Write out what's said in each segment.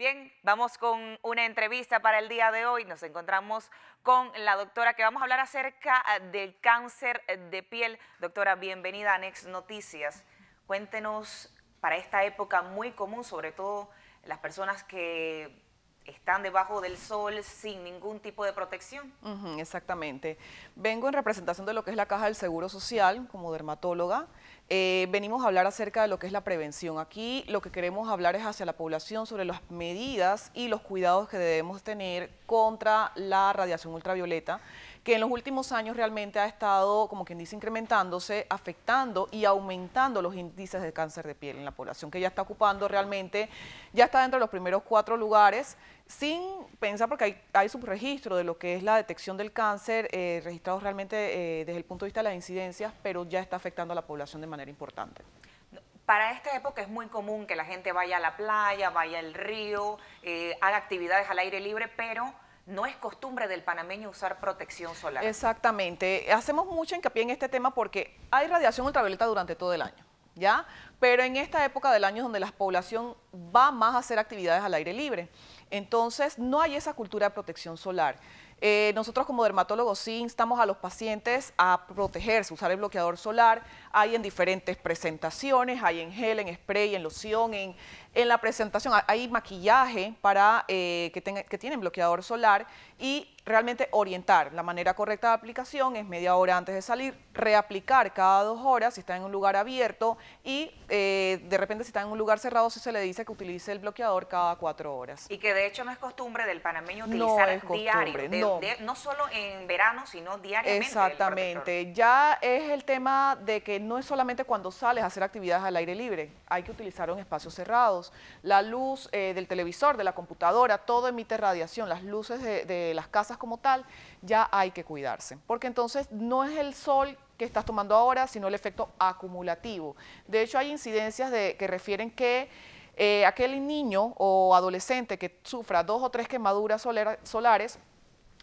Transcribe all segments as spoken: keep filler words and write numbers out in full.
Bien, vamos con una entrevista para el día de hoy. Nos encontramos con la doctora que vamos a hablar acerca del cáncer de piel. Doctora, bienvenida a Nex Noticias. Cuéntenos, para esta época muy común, sobre todo las personas que están debajo del sol sin ningún tipo de protección. Uh-huh, exactamente. Vengo en representación de lo que es la Caja del Seguro Social como dermatóloga. Eh, venimos a hablar acerca de lo que es la prevención. Aquí lo que queremos hablar es hacia la población sobre las medidas y los cuidados que debemos tener contra la radiación ultravioleta, que en los últimos años realmente ha estado, como quien dice, incrementándose, afectando y aumentando los índices de cáncer de piel en la población, que ya está ocupando realmente, ya está dentro de los primeros cuatro lugares, sin pensar, porque hay, hay subregistro de lo que es la detección del cáncer, eh, registrados realmente eh, desde el punto de vista de las incidencias, pero ya está afectando a la población de manera importante. Para esta época es muy común que la gente vaya a la playa, vaya al río, eh, haga actividades al aire libre, pero no es costumbre del panameño usar protección solar. Exactamente. Hacemos mucho hincapié en este tema porque hay radiación ultravioleta durante todo el año, ¿ya? Pero en esta época del año es donde la población va más a hacer actividades al aire libre. Entonces, no hay esa cultura de protección solar. Eh, nosotros como dermatólogos sí instamos a los pacientes a protegerse, usar el bloqueador solar. Hay en diferentes presentaciones, hay en gel, en spray, en loción, en, en la presentación. Hay maquillaje para eh, que, tenga, que tienen bloqueador solar y realmente orientar la manera correcta de aplicación es media hora antes de salir, reaplicar cada dos horas si está en un lugar abierto y eh, de repente si está en un lugar cerrado sí se le dice que utilice el bloqueador cada cuatro horas. Y que de hecho no es costumbre del panameño utilizar no diario, de, no. De, no solo en verano sino diariamente. Exactamente, ya es el tema de que no es solamente cuando sales a hacer actividades al aire libre, hay que utilizarlo en espacios cerrados, la luz eh, del televisor, de la computadora, todo emite radiación, las luces de, de las casas como tal, ya hay que cuidarse, porque entonces no es el sol que estás tomando ahora, sino el efecto acumulativo. De hecho, hay incidencias de, que refieren que eh, aquel niño o adolescente que sufra dos o tres quemaduras solera, solares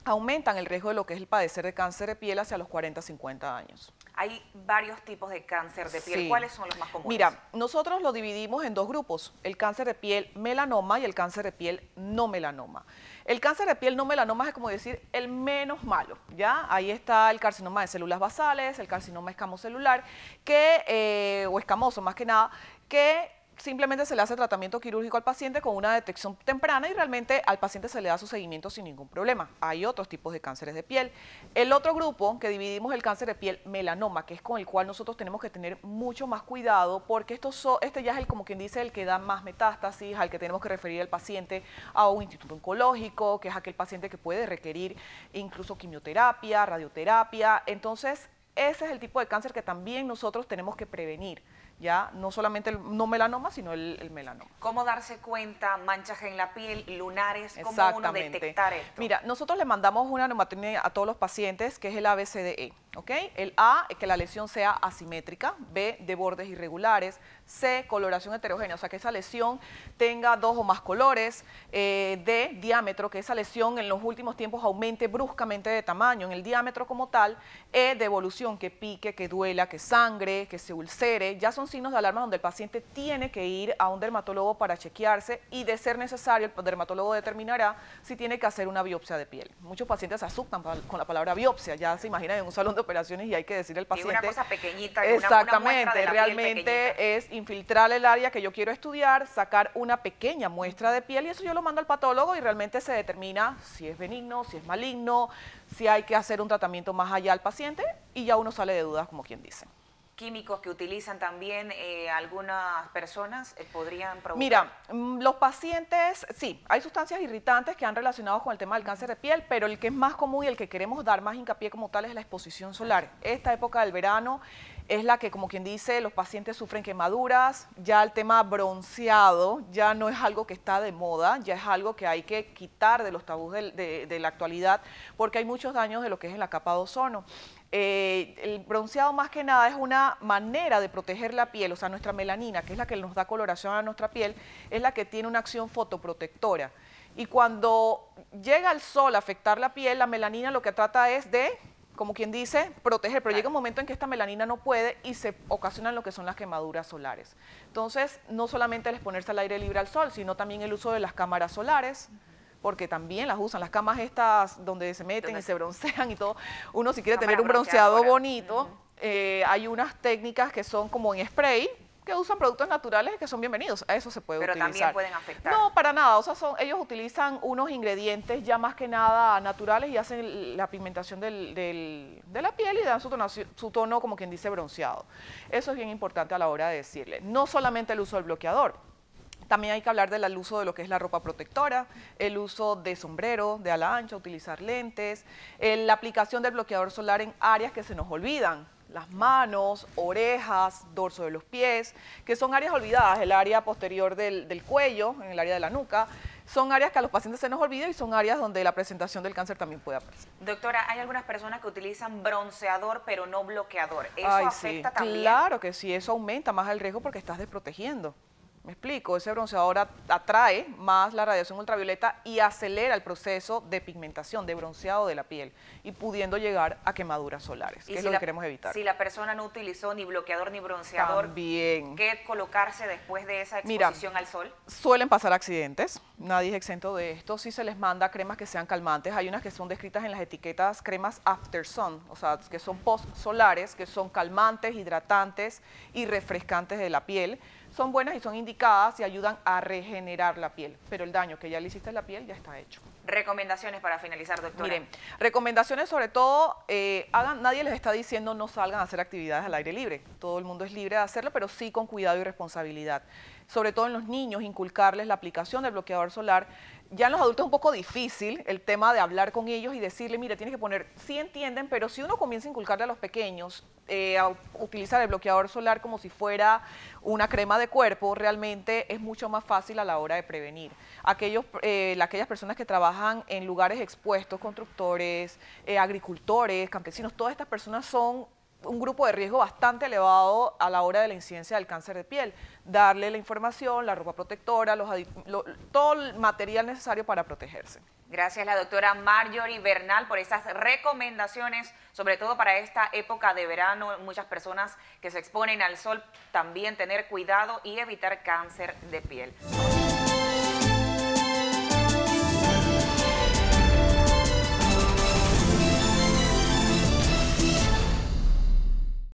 aumentan el riesgo de lo que es el padecer de cáncer de piel hacia los cuarenta, cincuenta años. Hay varios tipos de cáncer de piel. Sí. ¿Cuáles son los más comunes? Mira, nosotros lo dividimos en dos grupos, el cáncer de piel melanoma y el cáncer de piel no melanoma. El cáncer de piel no melanoma es como decir el menos malo, ¿ya? Ahí está el carcinoma de células basales, el carcinoma escamocelular, que, eh, o escamoso más que nada, que simplemente se le hace tratamiento quirúrgico al paciente con una detección temprana y realmente al paciente se le da su seguimiento sin ningún problema. Hay otros tipos de cánceres de piel. El otro grupo que dividimos el cáncer de piel melanoma, que es con el cual nosotros tenemos que tener mucho más cuidado porque estos son, este ya es el, como quien dice, el que da más metástasis, al que tenemos que referir al paciente a un instituto oncológico, que es aquel paciente que puede requerir incluso quimioterapia, radioterapia. Entonces, ese es el tipo de cáncer que también nosotros tenemos que prevenir, ya no solamente el no melanoma, sino el, el melanoma. ¿Cómo darse cuenta? Manchas en la piel, lunares, ¿cómo uno detectar esto? Mira, nosotros le mandamos una neumotónica a todos los pacientes, que es el A B C D E, ¿ok? El A, que la lesión sea asimétrica, B, de bordes irregulares, C, coloración heterogénea, o sea, que esa lesión tenga dos o más colores, eh, D, diámetro, que esa lesión en los últimos tiempos aumente bruscamente de tamaño, en el diámetro como tal, E, de evolución, que pique, que duela, que sangre, que se ulcere, ya son signos de alarma donde el paciente tiene que ir a un dermatólogo para chequearse y de ser necesario el dermatólogo determinará si tiene que hacer una biopsia de piel. Muchos pacientes se asustan con la palabra biopsia, ya se imaginan en un salón de operaciones y hay que decirle al paciente. Y una cosa pequeñita. Exactamente, una, una muestra de la realmente piel es infiltrar el área que yo quiero estudiar, sacar una pequeña muestra de piel y eso yo lo mando al patólogo y realmente se determina si es benigno, si es maligno, si hay que hacer un tratamiento más allá al paciente y ya uno sale de dudas, como quien dice. ¿Químicos que utilizan también eh, algunas personas eh, podrían provocar? Mira, los pacientes, sí, hay sustancias irritantes que han relacionado con el tema del cáncer de piel, pero el que es más común y el que queremos dar más hincapié como tal es la exposición solar. Esta época del verano es la que, como quien dice, los pacientes sufren quemaduras, ya el tema bronceado ya no es algo que está de moda, ya es algo que hay que quitar de los tabús de, de, de la actualidad, porque hay muchos daños de lo que es en la capa de ozono. Eh, el bronceado más que nada es una manera de proteger la piel, o sea, nuestra melanina, que es la que nos da coloración a nuestra piel, es la que tiene una acción fotoprotectora. Y cuando llega el sol a afectar la piel, la melanina lo que trata es de como quien dice, proteger, pero llega un momento en que esta melanina no puede y se ocasionan lo que son las quemaduras solares. Entonces, no solamente el exponerse al aire libre al sol, sino también el uso de las cámaras solares, porque también las usan, las camas estas donde se meten y se broncean y todo. Uno si quiere tener un bronceado bonito, uh-huh. eh, hay unas técnicas que son como en spray, que usan productos naturales que son bienvenidos, a eso se puede utilizar. Pero también pueden afectar. No, para nada, o sea, son, ellos utilizan unos ingredientes ya más que nada naturales y hacen la pigmentación del, del, de la piel y dan su tono, su tono, como quien dice, bronceado. Eso es bien importante a la hora de decirle. No solamente el uso del bloqueador, también hay que hablar del uso de lo que es la ropa protectora, el uso de sombrero, de ala ancha, utilizar lentes, el, la aplicación del bloqueador solar en áreas que se nos olvidan, las manos, orejas, dorso de los pies, que son áreas olvidadas, el área posterior del, del cuello, en el área de la nuca, son áreas que a los pacientes se nos olvida y son áreas donde la presentación del cáncer también puede aparecer. Doctora, hay algunas personas que utilizan bronceador pero no bloqueador, ¿eso Ay, afecta sí. también? Claro que sí, eso aumenta más el riesgo porque estás desprotegiendo. Me explico, ese bronceador atrae más la radiación ultravioleta y acelera el proceso de pigmentación, de bronceado de la piel y pudiendo llegar a quemaduras solares, que es lo que queremos evitar. Si la persona no utilizó ni bloqueador ni bronceador, también, ¿qué colocarse después de esa exposición Mira, al sol? Suelen pasar accidentes, nadie es exento de esto, sí se les manda cremas que sean calmantes, hay unas que son descritas en las etiquetas cremas after sun, o sea, que son post solares, que son calmantes, hidratantes y refrescantes de la piel. Son buenas y son indicadas y ayudan a regenerar la piel, pero el daño que ya le hiciste a la piel ya está hecho. Recomendaciones para finalizar, doctora. Miren, recomendaciones sobre todo, eh, hagan, nadie les está diciendo no salgan a hacer actividades al aire libre, todo el mundo es libre de hacerlo, pero sí con cuidado y responsabilidad. Sobre todo en los niños, inculcarles la aplicación del bloqueador solar. Ya en los adultos es un poco difícil el tema de hablar con ellos y decirle, mira, tienes que poner, sí entienden, pero si uno comienza a inculcarle a los pequeños eh, a utilizar el bloqueador solar como si fuera una crema de cuerpo, realmente es mucho más fácil a la hora de prevenir. Aquellos, eh, aquellas personas que trabajan en lugares expuestos, constructores, eh, agricultores, campesinos, todas estas personas son un grupo de riesgo bastante elevado a la hora de la incidencia del cáncer de piel. Darle la información, la ropa protectora, los lo, todo el material necesario para protegerse. Gracias la doctora Marjorie Bernal por estas recomendaciones, sobre todo para esta época de verano, muchas personas que se exponen al sol, también tener cuidado y evitar cáncer de piel.